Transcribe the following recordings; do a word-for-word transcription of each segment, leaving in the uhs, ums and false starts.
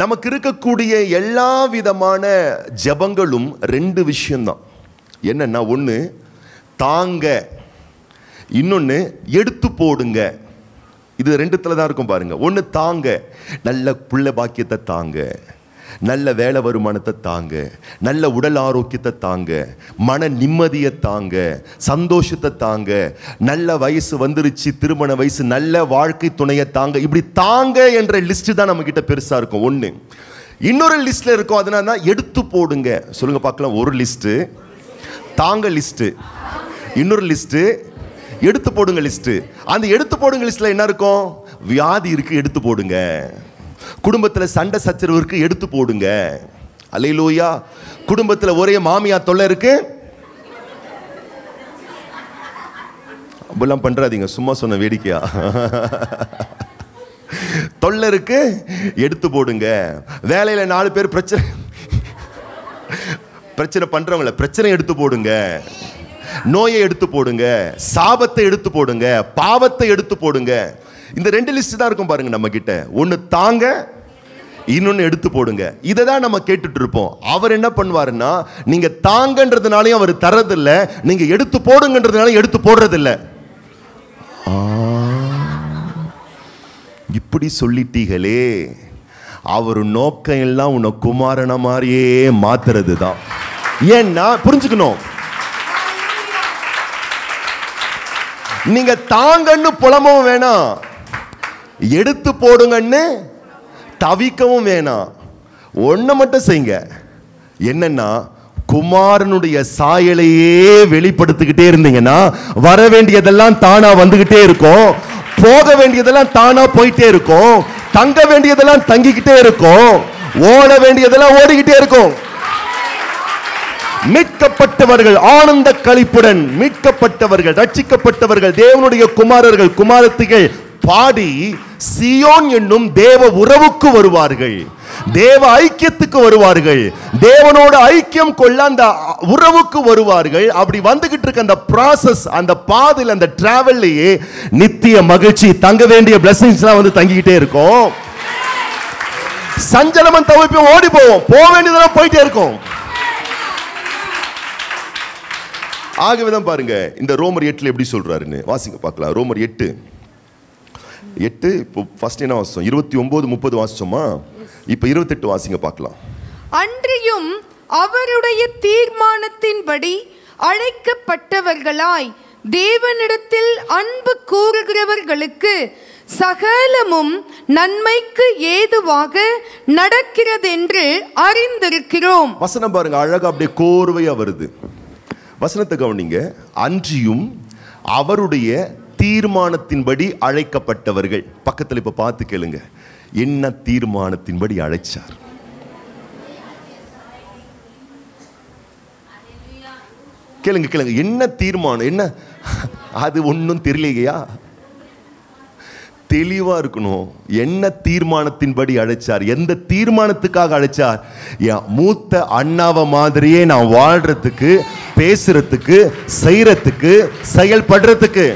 நமக்கு இருக்கக்கூடிய எல்லா விதமான ஜபங்களும் ரெண்டு விஷயம்தான். என்னன்னா, ஒன்று தாங்க, இன்னொன்று எடுத்து போடுங்க. இது ரெண்டுத்துல தான் இருக்கும் பாருங்க. ஒன்று தாங்க, நல்ல புள்ள பாக்கியத்தை தாங்க, நல்ல வேலை வருமானத்தை தாங்க, நல்ல உடல் ஆரோக்கியத்தை தாங்க, மன நிம்மதியை தாங்க, சந்தோஷத்தை தாங்க, நல்ல வயசு வந்துருச்சு, திருமண வயசு, நல்ல வாழ்க்கை துணையை தாங்க. இப்படி தாங்க என்ற லிஸ்ட் தான் நம்ம கிட்ட பெருசா இருக்கும். ஒன்று இன்னொரு லிஸ்ட்ல இருக்கும், அதனால தான் எடுத்து போடுங்க. சொல்லுங்க பார்க்கலாம். ஒரு லிஸ்ட்டு தாங்க லிஸ்ட்டு, இன்னொரு லிஸ்ட்டு எடுத்து போடுங்க லிஸ்ட்டு. அந்த எடுத்து போடுங்க லிஸ்ட்டில் என்ன இருக்கும்? வியாதி இருக்குது, எடுத்து போடுங்க. குடும்பத்தில் சண்டை சச்சரவு இருக்குது, எடுத்து போடுங்க. அல்லேலூயா. குடும்பத்தில் ஒரே மாமியார் தொல்லை இருக்கு, அப்படிலாம் பண்ணுறாதீங்க, சும்மா சொன்ன வேடிக்கையா. தொல்லை இருக்கு, எடுத்து போடுங்க. வேலையில் நாலு பேர் பிரச்சனை பிரச்சனை பண்றவங்கள பிரச்சனை எடுத்து போடுங்க. நோயை எடுத்து போடுங்க, சாபத்தை எடுத்து போடுங்க, பாவத்தை எடுத்து போடுங்க. இந்த ரெண்டு லிஸ்ட் தான் இருக்கும் பாருங்க நம்ம கிட்ட. ஒன்னு தாங்க, இன்னொன்னு எடுத்து போடுங்க. இதை தான் நம்ம கேட்டுட்டு இருப்போம். அவர் என்ன பண்ணுவாருன்னா, நீங்க தாங்கன்றதுனாலையும் அவர் தரதில்லை, நீங்க எடுத்து போடுங்கன்றதுனால எடுத்து போடுறதில்லை. இப்படி சொல்லிட்டீங்களே, அவர் நோக்கம் எல்லாம் உன்னை குமாரன மாதிரியே மாத்துறது தான். ஏன்னா புரிஞ்சுக்கணும், நீங்க தாங்கன்னு புலம்பவும் வேணாம், எடுத்து போடுங்கன்னு தவிக்கவும் வேணாம். ஒன்ன மட்டும் செய்யுங்க, என்னன்னா குமாரனுடைய சாயலையே வெளிப்படுத்திக்கிட்டே இருந்தீங்கன்னா வர வேண்டியதெல்லாம் தானா வந்துகிட்டே இருக்கும், போக வேண்டியதெல்லாம் தானா போயிட்டே இருக்கும், தங்க வேண்டியதெல்லாம் தங்கிக்கிட்டே இருக்கும், ஓட வேண்டியதெல்லாம் ஓடிக்கிட்டே இருக்கும். மீட்கப்பட்டவர்கள் ஆனந்த களிப்புடன், மீட்கப்பட்டவர்கள், ரட்சிக்கப்பட்டவர்கள், தேவனுடைய குமாரர்கள் குமாரத்திகள் பாடி சியோன் என்னும் தேவ உறவுக்கு வருவார்கள், தேவ ஐக்கியத்துக்கு வருவார்கள், தேவனோட ஐக்கியம் கொள்ள அந்த உறவுக்கு வருவார்கள். அப்படி வந்துகிட்டு இருக்க அந்த ப்ராசஸ், அந்த பாதையில், அந்த டிராவல்லையே நித்திய மகிழ்ச்சி, தங்க வேண்டிய பிளஸிங்ஸ்லாம் வந்து தங்கிக்கிட்டே இருக்கும். சஞ்சலமன் தவிப்போம், ஓடி போவோம், போக வேண்டியதெல்லாம் போயிட்டே இருக்கும். ஆகவேதான் பாருங்க, இந்த ரோமர் எட்டுல எப்படி சொல்றாருன்னு வாசிங்க பார்க்கலாம். ரோமர் எட்டு எட்டு இப்போ ஃபர்ஸ்ட் என்ன வாசிச்சோம்? இருபத்தி ஒன்பது முப்பது வாசிச்சோமா? இப்போ இருபத்தெட்டு வாசிங்க பார்க்கலாம். அன்றியும் அவருடைய தீர்மானத்தின்படி அழைக்கப்பட்டவர்களாய் தேவனிடத்தில் அன்பு கூறுகிறவர்களுக்கு சகலமும் நன்மைக்கு ஏதுவாக நடக்கிறது என்று அறிந்திருக்கிறோம். வசனம் பாருங்க, அழகா அப்படியே கோர்வையா வருது. வசனத்தை கவனிங்க. அன்றியும் அவருடைய தீர்மானத்தின்படி அழைக்கப்பட்டவர்கள், பக்கத்தில் இப்போ பார்த்து கேளுங்க, என்ன தீர்மானத்தின்படி அழைச்சார்? கேளுங்க கேளுங்க, என்ன தீர்மானம்? என்ன அது? ஒன்றும் தெரியலையா? தெளிவா இருக்கணும். என்ன தீர்மானத்தின்படி அழைச்சார்? எந்த தீர்மானத்துக்காக அழைச்சார்? என் மூத்த அண்ணாவை மாதிரியே நான் வாழ்றதுக்கு, பேசுறதுக்கு, செய்யறதுக்கு, செயல்படுறதுக்கு,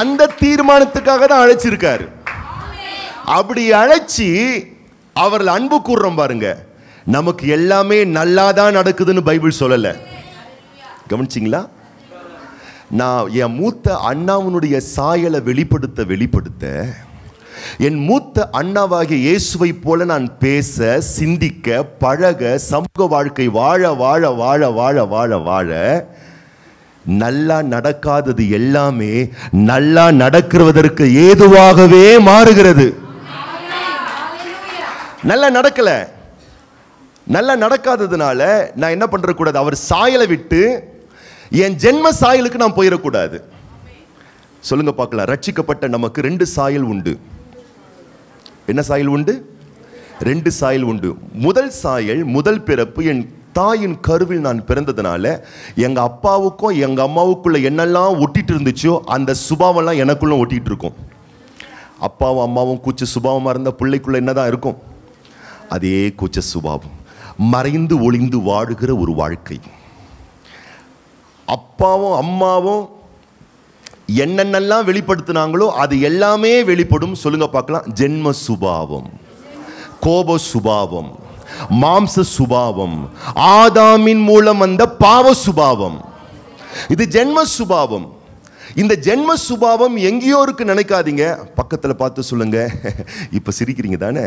அந்த தீர்மானத்துக்காக தான் அழைச்சிருக்காரு. அப்படி அழைச்சி அவர்களை அன்பு கூர்றோம் பாருங்க. நமக்கு எல்லாமே நல்லா தான் நடக்குதுன்னு பைபிள் சொல்லலை, கவனிச்சிங்களா? நான் என் மூத்த அண்ணாவுடைய சாயலை வெளிப்படுத்த வெளிப்படுத்த, என் மூத்த அண்ணாவாகிய இயேசுவை போல நான் பேச, சிந்திக்க, பழக, சமூக வாழ்க்கை வாழ வாழ வாழ வாழ வாழ வாழ நல்லா நடக்காதது எல்லாமே நல்லா நடக்கிறதற்கு ஏதுவாகவே மாறுகிறது. நல்லா நடக்கல, நல்லா நடக்காததுனால நான் என்ன பண்ற கூடாது? அவர் சாயலை விட்டு என் ஜென்ம சாயலுக்கு நான் போயிடக்கூடாது. சொல்லுங்க பார்க்கலாம். ரட்சிக்கப்பட்ட நமக்கு ரெண்டு சாயல் உண்டு. என்ன சாயல் உண்டு? ரெண்டு சாயல் உண்டு. முதல் சாயல், முதல் பிறப்பு, என் தாயின் கருவில் நான் பிறந்ததுனால எங்கள் அப்பாவுக்கும் எங்கள் அம்மாவுக்குள்ளே என்னெல்லாம் ஒட்டிகிட்டு இருந்துச்சோ அந்த சுபாவம்லாம் எனக்குள்ளே ஒட்டிகிட்டு இருக்கும். அப்பாவும் அம்மாவும் கூச்ச சுபாவமாக இருந்தால் பிள்ளைக்குள்ளே என்ன தான் இருக்கும்? அதே கூச்ச சுபாவம். மறைந்து ஒளிந்து வாடுகிற ஒரு வாழ்க்கை. அப்பாவும் அம்மாவும் என்னென்னெல்லாம் வெளிப்படுத்தினாங்களோ அது எல்லாமே வெளிப்படும். சொல்லுங்க பார்க்கலாம். ஜென்ம சுபாவம், கோப சுபாவம், மாம்ச சுபாவம், ஆதாமின் மூலம் வந்த பாவ சுபாவம், இது ஜென்ம சுபாவம். இந்த ஜென்ம சுபாவம் எங்கேயோ இருக்கு நினைக்காதீங்க. பக்கத்தில் பார்த்து சொல்லுங்க. இப்ப சிரிக்கிறீங்க தானே,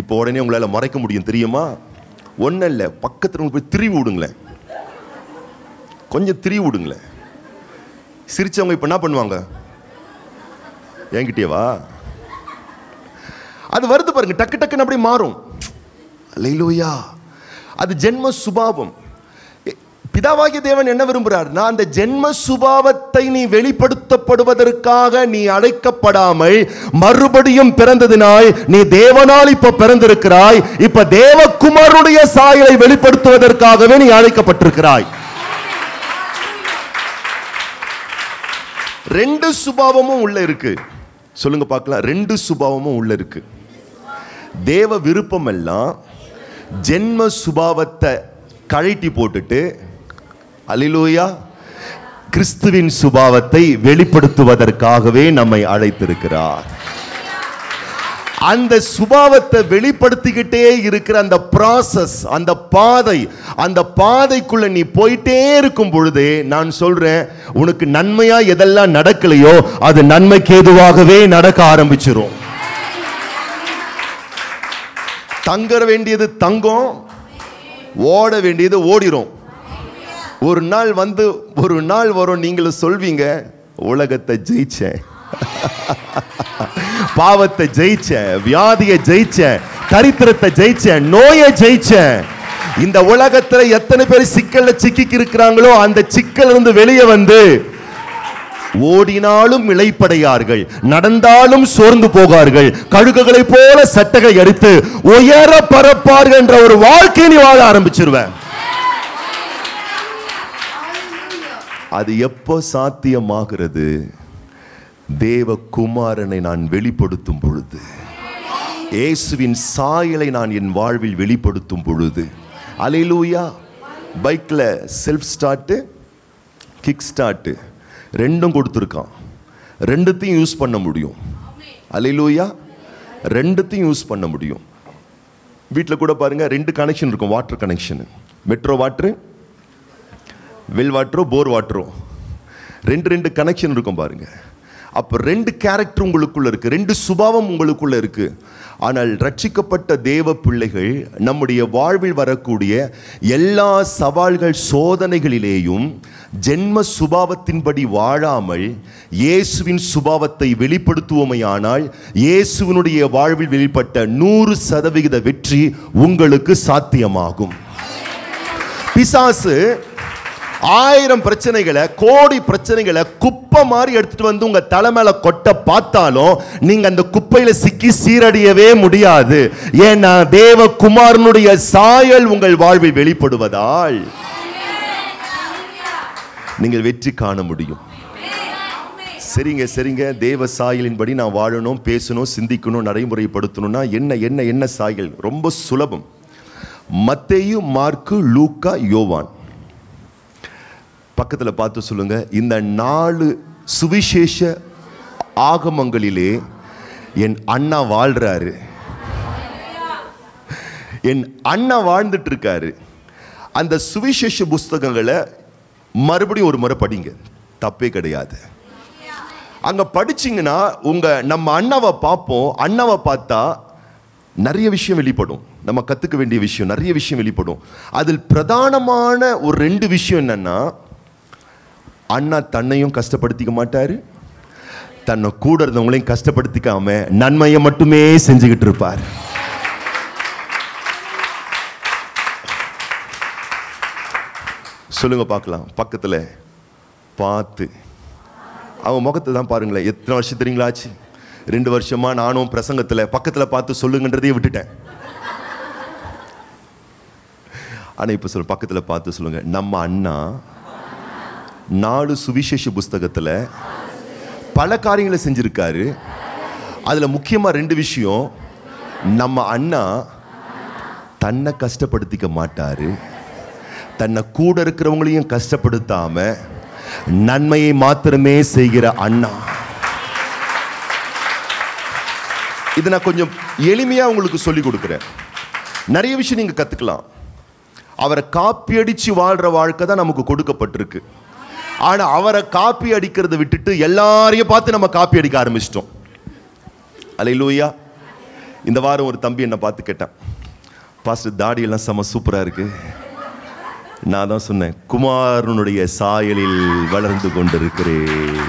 இப்போ உடனே உங்களால மறைக்க முடியும் தெரியுமா? ஒன்னும் இல்லை, பக்கத்தில் போய் திரி விடுங்களேன், கொஞ்சம் திரி விடுங்களேன். சிரிச்சவங்க இப்ப என்ன பண்ணுவாங்க? என்கிட்டேவா அது வருது பாருங்க, டக்கு டக்குன்னு அப்படி மாறும். அல்லேலூயா. அது ஜென்ம சுபாவம். பிதாவாகிய தேவன் என்ன விரும்புகிறார்னா, அந்த ஜென்ம சுபாவத்தை நீ வெளிப்படுத்தப்படுவதற்காக நீ அழைக்கப்படாமல் மறுபடியும் பிறந்ததினாய் நீ தேவனால் இப்ப பிறந்திருக்கிறாய். இப்ப தேவகுமாரனுடைய சாயலை வெளிப்படுத்துவதற்காகவே நீ அழைக்கப்பட்டிருக்கிறாய். ரெண்டு சுபாவமும் உள்ள இருக்கு. சொல்லுங்க பார்க்கலாம். ரெண்டு சுபாவமும் உள்ள இருக்கு. தேவ விருப்பம் எல்லாம் ஜென்ம சுபாவத்தை கழட்டி போட்டுட்டு, அல்லேலூயா, கிறிஸ்துவின் சுபாவத்தை வெளிப்படுத்துவதற்காகவே நம்மை அழைத்திருக்கிறார். அந்த சுபாவத்தை வெளிப்படுத்திக்கிட்டே இருக்கிற அந்த ப்ராசஸ், அந்த பாதை, அந்த பாதைக்குள்ள நீ போயிட்டே இருக்கும் பொழுது நான் சொல்றேன், உனக்கு நன்மையா எதெல்லாம் நடக்கலையோ அது நன்மைக்கு ஏதுவாகவே நடக்க ஆரம்பிச்சிடும். தங்கற வேண்டியது தங்கும், ஓட வேண்டியது ஓடிரும். ஒரு நாள் வந்து ஒரு நாள் வரும், நீங்களும் சொல்வீங்க, உலகத்தை ஜெயிச்சேன், பாவத்தை ஜெயிச்சேன், வியாதியை ஜெயிச்சேன், தரித்திரத்தை ஜெயிச்சேன், நோயை ஜெயிச்சேன். இந்த உலகத்துல எத்தனை பேர் சிக்கல்ல சிக்கிக்கு இருக்கிறாங்களோ அந்த சிக்கல் இருந்து வெளியே வந்து ஓடினாலும் இளைப்படையார்கள், நடந்தாலும் சோர்ந்து போகார்கள், கழுகுகளை போல சட்டையை அடித்து உயர பரப்பார்கள் என்ற ஒரு வாழ்க்கை நீ வாழ ஆரம்பிச்சிருவேன். அது எப்போ சாத்தியமாகிறது? தேவ குமாரனை நான் வெளிப்படுத்தும் பொழுது, இயேசுவின் சாயலை நான் என் வாழ்வில் வெளிப்படுத்தும் பொழுது. அல்லேலூயா. பைக்கில் செல்ஃப் ஸ்டார்ட்டு, கிக் ஸ்டார்ட்டு ரெண்டும் கொடுத்துருக்கான். ரெண்டுத்தையும் யூஸ் பண்ண முடியும். அல்லேலூயா. ரெண்டுத்தையும் யூஸ் பண்ண முடியும். வீட்டில் கூட பாருங்கள், ரெண்டு கனெக்ஷன் இருக்கும். Water connection, metro water, well வாட்டரோ, போர் வாட்டரோ, ரெண்டு ரெண்டு கனெக்ஷன் இருக்கும் பாருங்கள். அப்போ ரெண்டு கேரக்டர் உங்களுக்குள்ளே இருக்குது, ரெண்டு சுபாவம் உங்களுக்குள்ளே இருக்குது. ஆனால் ரட்சிக்கப்பட்ட தேவ பிள்ளைகள் நம்முடைய வாழ்வில் வரக்கூடிய எல்லா சவால்கள் சோதனைகளிலேயும் ஜென்ம சுபாவத்தின்படி வாழாமல் இயேசுவின் சுபாவத்தை வெளிப்படுத்துவோமையானால் இயேசுவினுடைய வாழ்வில் வெளிப்பட்ட நூறு சதவிகித வெற்றி உங்களுக்கு சாத்தியமாகும். பிசாசு ஆயிரம் பிரச்சனைகளை, கோடி பிரச்சனைகளை குப்பை மாதிரி எடுத்துட்டு வந்து உங்க தலை மேல கொட்ட பார்த்தாலும் நீங்க அந்த குப்பையில சிக்கி சீரடியவே முடியாது. ஏன்னா தேவ குமாரனுடைய சாயல் உங்கள் வாழ்வில் வெளிப்படுவதால் நீங்கள் வெற்றி காண முடியும். சரிங்க சரிங்க, தேவ சாயலின்படி நான் வாழணும், பேசணும், சிந்திக்கணும், நடைமுறைப்படுத்தணும்னா என்ன என்ன என்ன சாயல்? ரொம்ப சுலபம். மத்தேயு, மார்க்கு, லூக்கா, யோவான். பக்கத்தில் பார்த்து சொல்லுங்க. இந்த நாலு சுவிசேஷ ஆகமங்களிலே என் அண்ணா வாழ்றாரு, என் அண்ணா வாழ்ந்துட்டு இருக்காரு. அந்த சுவிசேஷ புஸ்தகங்களை மறுபடியும் ஒரு முறை படிங்க, தப்பே கிடையாது. அங்க படிச்சிங்கன்னா உங்க நம்ம அண்ணாவை பார்ப்போம். அண்ணாவை பார்த்தா நிறைய விஷயம் வெளிப்படும், நம்ம கத்துக்க வேண்டிய விஷயம் நிறைய விஷயம் வெளிப்படும். அதில் பிரதானமான ஒரு ரெண்டு விஷயம் என்னன்னா, அண்ணா தன்னையும் கஷ்டப்படுத்திக்க மாட்டாரு, தன்னை கூட இருந்தவங்களையும் கஷ்டப்படுத்திக்காம நன்மையை மட்டுமே செஞ்சுக்கிட்டு இருப்பார். சொல்லுங்க பார்க்கலாம். பக்கத்துல பார்த்து அவன் முகத்தை தான் பாருங்களேன். எத்தனை வருஷம் தெரியுங்களா ஆச்சு? ரெண்டு வருஷமா நானும் பிரசங்கத்துல பக்கத்துல பார்த்து சொல்லுங்கன்றதையே விட்டுட்டேன். ஆனா இப்ப சொல்ல பக்கத்துல பார்த்து சொல்லுங்க. நம்ம அண்ணா நாலு சுவிசேஷ புஸ்தகத்தில் பல காரியங்களை செஞ்சிருக்காரு. அதில் முக்கியமாக ரெண்டு விஷயம், நம்ம அண்ணா தன்னை கஷ்டப்படுத்திக்க மாட்டார், தன்னை கூட இருக்கிறவங்களையும் கஷ்டப்படுத்தாமல் நன்மையை மாத்திரமே செய்கிற அண்ணா. இது நான் கொஞ்சம் எளிமையாக உங்களுக்கு சொல்லிக் கொடுக்குறேன். நிறைய விஷயம் நீங்கள் கற்றுக்கலாம். அவரை காப்பி அடித்து வாழ்கிற வாழ்க்கை தான் நமக்கு கொடுக்கப்பட்டிருக்கு. ஆனால் அவரை காப்பி அடிக்கிறத விட்டுட்டு எல்லாரையும் பார்த்து நம்ம காப்பி அடிக்க ஆரம்பிச்சிட்டோம். அல்லேலூயா. இந்த வாரம் ஒரு தம்பி என்னை பார்த்து கேட்டான், பாஸ்டர் தாடியெல்லாம் செம சூப்பராக இருக்குது. நான் தான் சொன்னேன், குமாரனுடைய சாயலில் வளர்ந்து கொண்டிருக்கிறேன்.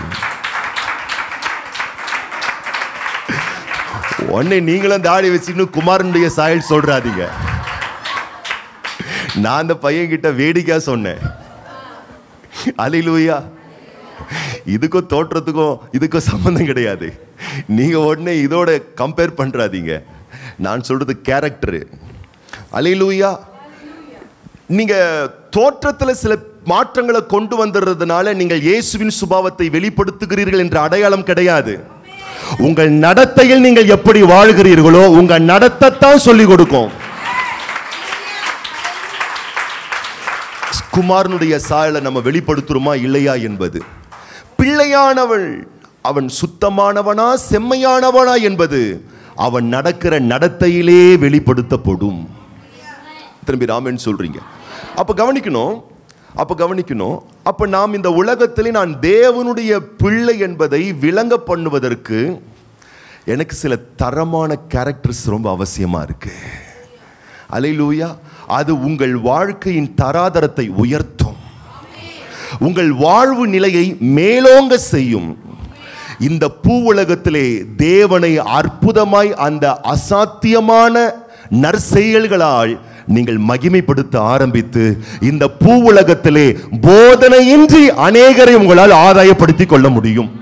உடனே நீங்களும் தாடி வச்சுக்கணும், குமாரனுடைய சாயல் சொல்றாதீங்க. நான் அந்த பையன்கிட்ட வேடிக்கையா சொன்னேன். அல்லேலூயா. இதுக்கும் தோற்றத்துக்கும் இதுக்கும் சம்பந்தம் கிடையாது. நீங்க உடனே இதோட கம்பேர் பண்றாதீங்க. நான் சொல்றது கேரக்டரு. அல்லேலூயா. நீங்க தோற்றத்தில் சில மாற்றங்களை கொண்டு வந்துடுறதுனால நீங்கள் இயேசுவின் சுபாவத்தை வெளிப்படுத்துகிறீர்கள் என்ற அடையாளம் கிடையாது. உங்கள் நடத்தையில் நீங்கள் எப்படி வாழ்கிறீர்களோ உங்கள் நடத்தத்தான் சொல்லிக் கொடுக்கும். குமாரனுடைய சாயலை நம்ம வெளிப்படுத்துறோமா இல்லையா என்பது, பிள்ளையானவள் அவன் சுத்தமானவனா செம்மையானவனா என்பது அவன் நடக்கிற நடத்தையிலே வெளிப்படுத்தப்படும். திரும்பி ராமன் சொல்றீங்க. அப்ப கவனிக்கணும் அப்ப கவனிக்கணும் அப்ப நாம் இந்த உலகத்திலே நான் தேவனுடைய பிள்ளை என்பதை விளங்க பண்ணுவதற்கு எனக்கு சில தரமான கேரக்டர்ஸ் ரொம்ப அவசியமா இருக்கு. அல்லேலூயா. அது உங்கள் வாழ்க்கையின் தராதரத்தை உயர்த்தும், உங்கள் வாழ்வு நிலையை மேலோங்க செய்யும். இந்த பூ உலகத்திலே தேவனை அற்புதமாய் அந்த அசாத்தியமான நற்செயல்களால் நீங்கள் மகிமைப்படுத்த ஆரம்பித்து இந்த பூ உலகத்திலே போதனையின்றி அநேகரை உங்களால் ஆதாயப்படுத்திக் கொள்ள முடியும்.